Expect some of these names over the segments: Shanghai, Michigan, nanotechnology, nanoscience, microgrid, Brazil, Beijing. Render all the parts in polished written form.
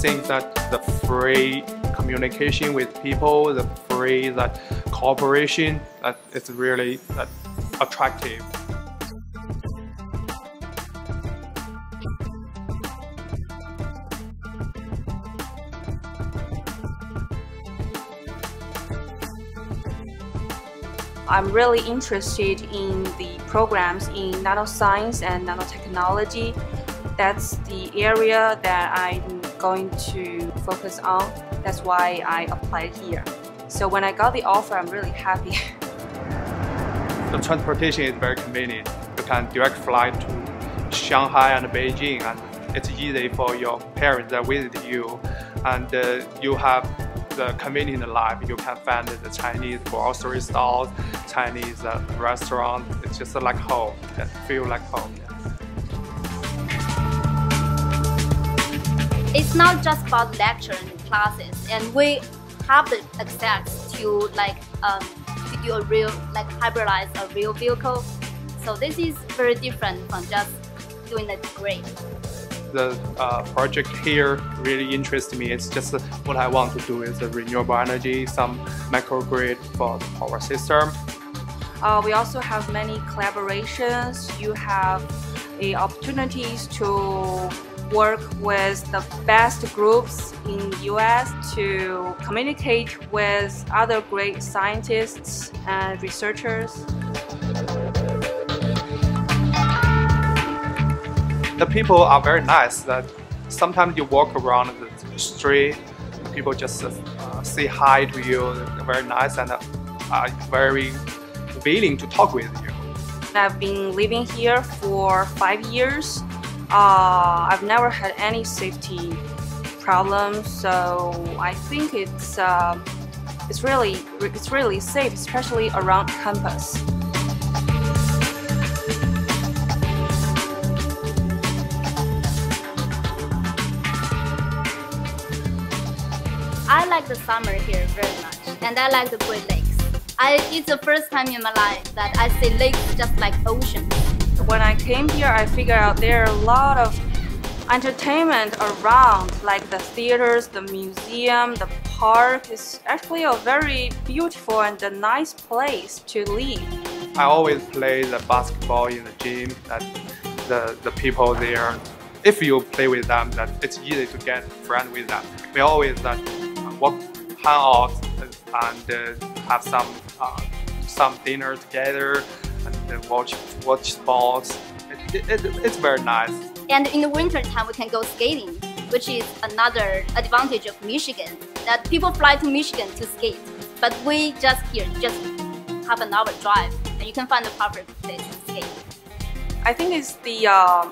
think that the free communication with people, the free that cooperation, that it's really that attractive. I'm really interested in the programs in nanoscience and nanotechnology. That's the area that I'm going to focus on. That's why I applied here. So when I got the offer, I'm really happy. The transportation is very convenient. You can direct fly to Shanghai and Beijing, and it's easy for your parents that visit you, and you have the convenient life. You can find the Chinese grocery stores, Chinese restaurants. It's just like home. It feels like home. It's not just about lecture and classes, and we have the access to do a real hybridize a real vehicle. So this is very different from just doing a degree. The project here really interests me. It's just what I want to do is renewable energy, some microgrid for the power system. We also have many collaborations. You have the opportunities to work with the best groups in the US, to communicate with other great scientists and researchers. The people are very nice. That sometimes you walk around the street, people just say hi to you. They're very nice and are very willing to talk with you. I've been living here for 5 years. I've never had any safety problems, so I think it's really safe, especially around campus. I like the summer here very much, and I like the Great Lakes. It's the first time in my life that I see lakes just like ocean. When I came here, I figured out there are a lot of entertainment around, like the theaters, the museum, the park. It's actually a very beautiful and a nice place to live. I always play the basketball in the gym. That the people there, if you play with them, that it's easy to get friends with them. We always that. Hang out and have some dinner together and watch sports. It's very nice. And in the winter time, we can go skating, which is another advantage of Michigan. That people fly to Michigan to skate, but we just here just have an hour drive, and you can find a perfect place to skate. I think it's the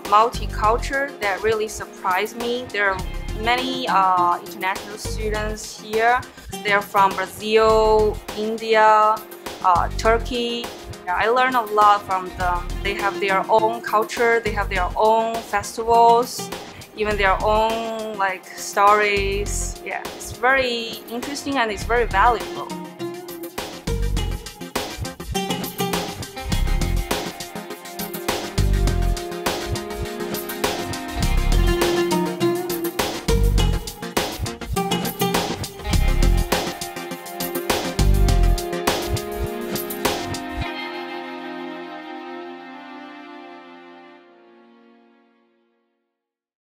multiculture that really surprised me. There are many international students here. They're from Brazil, India, Turkey. I learned a lot from them. They have their own culture, they have their own festivals, even their own stories. Yeah, it's very interesting and it's very valuable.